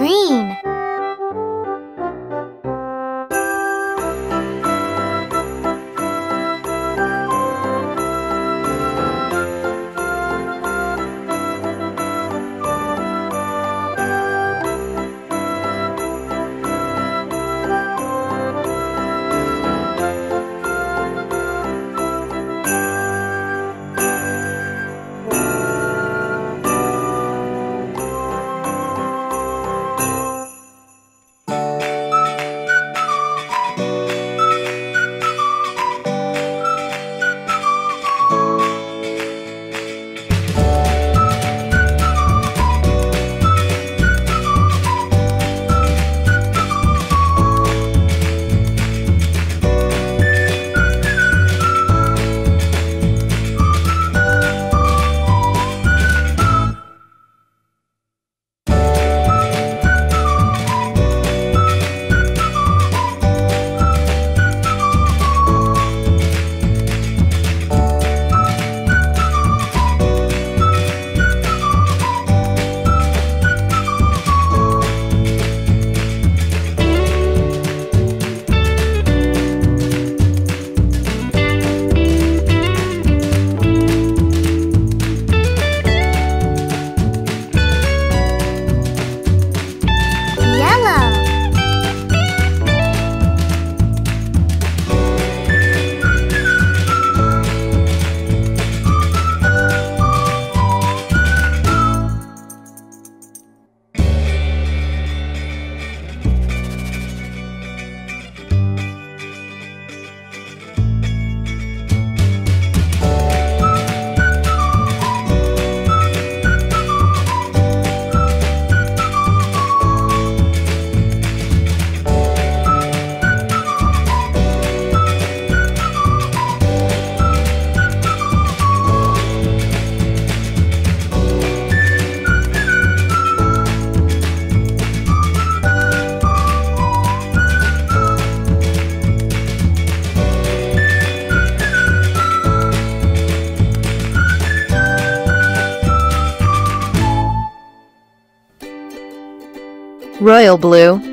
green. Royal blue.